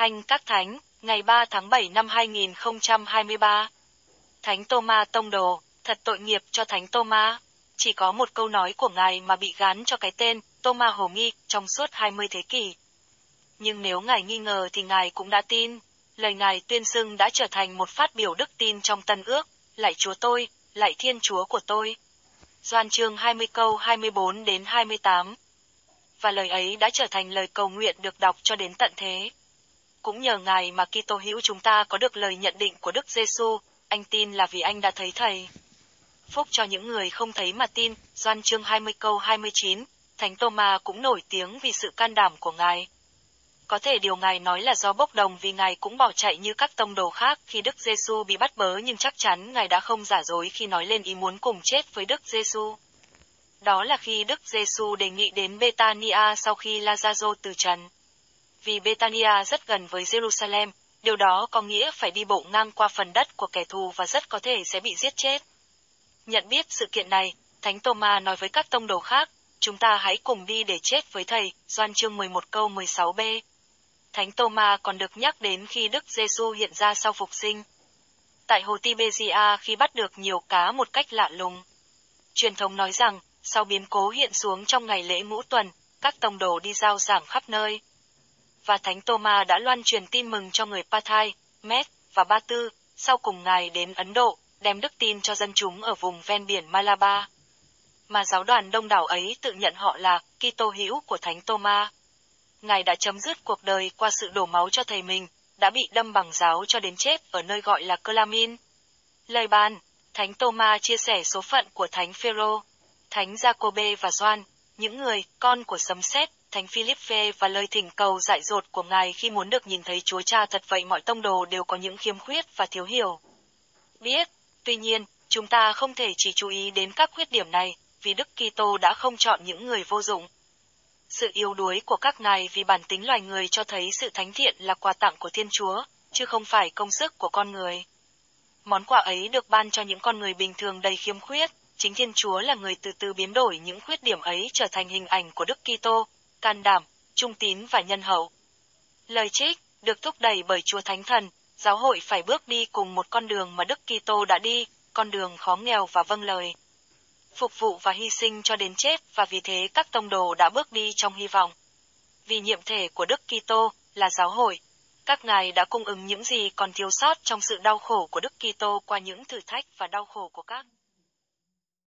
Hạnh Các Thánh, ngày 3 tháng 7 năm 2023. Thánh Tôma Tông Đồ, thật tội nghiệp cho Thánh Tôma. Chỉ có một câu nói của Ngài mà bị gán cho cái tên Tôma Hồ Nghi trong suốt 20 thế kỷ. Nhưng nếu Ngài nghi ngờ thì Ngài cũng đã tin. Lời Ngài tuyên xưng đã trở thành một phát biểu đức tin trong Tân Ước, lạy Chúa tôi, lạy Thiên Chúa của tôi. Gioan chương 20 câu 24 đến 28. Và lời ấy đã trở thành lời cầu nguyện được đọc cho đến tận thế. Cũng nhờ Ngài mà Kitô hữu chúng ta có được lời nhận định của Đức Giêsu, anh tin là vì anh đã thấy Thầy. Phúc cho những người không thấy mà tin, Gioan chương 20 câu 29, Thánh Tôma cũng nổi tiếng vì sự can đảm của Ngài. Có thể điều Ngài nói là do bốc đồng vì Ngài cũng bỏ chạy như các tông đồ khác khi Đức Giêsu bị bắt bớ, nhưng chắc chắn Ngài đã không giả dối khi nói lên ý muốn cùng chết với Đức Giêsu. Đó là khi Đức Giêsu đề nghị đến Betania sau khi Lazarô từ trần. Vì Betania rất gần với Jerusalem, điều đó có nghĩa phải đi bộ ngang qua phần đất của kẻ thù và rất có thể sẽ bị giết chết. Nhận biết sự kiện này, Thánh Tôma nói với các tông đồ khác, chúng ta hãy cùng đi để chết với Thầy, Gioan chương 11 câu 16b. Thánh Tôma còn được nhắc đến khi Đức Giêsu hiện ra sau phục sinh. Tại hồ Tiberia khi bắt được nhiều cá một cách lạ lùng. Truyền thống nói rằng, sau biến cố hiện xuống trong ngày lễ Ngũ Tuần, các tông đồ đi rao giảng khắp nơi. Và Thánh Tôma đã loan truyền tin mừng cho người Pathai, Med và Ba Tư, sau cùng Ngài đến Ấn Độ, đem đức tin cho dân chúng ở vùng ven biển Malaba. Mà giáo đoàn đông đảo ấy tự nhận họ là Kitô hữu của Thánh Tôma. Ngài đã chấm dứt cuộc đời qua sự đổ máu cho Thầy mình, đã bị đâm bằng giáo cho đến chết ở nơi gọi là Colamin. Lời bàn, Thánh Tôma chia sẻ số phận của Thánh Phêrô, Thánh Jacobê và Gioan, những người con của sấm sét, Thánh Philippe và lời thỉnh cầu dại dột của Ngài khi muốn được nhìn thấy Chúa Cha. Thật vậy, mọi tông đồ đều có những khiếm khuyết và thiếu hiểu biết. Tuy nhiên, chúng ta không thể chỉ chú ý đến các khuyết điểm này, vì Đức Kitô đã không chọn những người vô dụng. Sự yếu đuối của các ngài vì bản tính loài người cho thấy sự thánh thiện là quà tặng của Thiên Chúa, chứ không phải công sức của con người. Món quà ấy được ban cho những con người bình thường đầy khiếm khuyết. Chính Thiên Chúa là người từ từ biến đổi những khuyết điểm ấy trở thành hình ảnh của Đức Kitô, can đảm, trung tín và nhân hậu. Lời trích được thúc đẩy bởi Chúa Thánh Thần, giáo hội phải bước đi cùng một con đường mà Đức Kitô đã đi, con đường khó nghèo và vâng lời, phục vụ và hy sinh cho đến chết, và vì thế các tông đồ đã bước đi trong hy vọng. Vì nhiệm thể của Đức Kitô là giáo hội, các ngài đã cung ứng những gì còn thiếu sót trong sự đau khổ của Đức Kitô qua những thử thách và đau khổ của các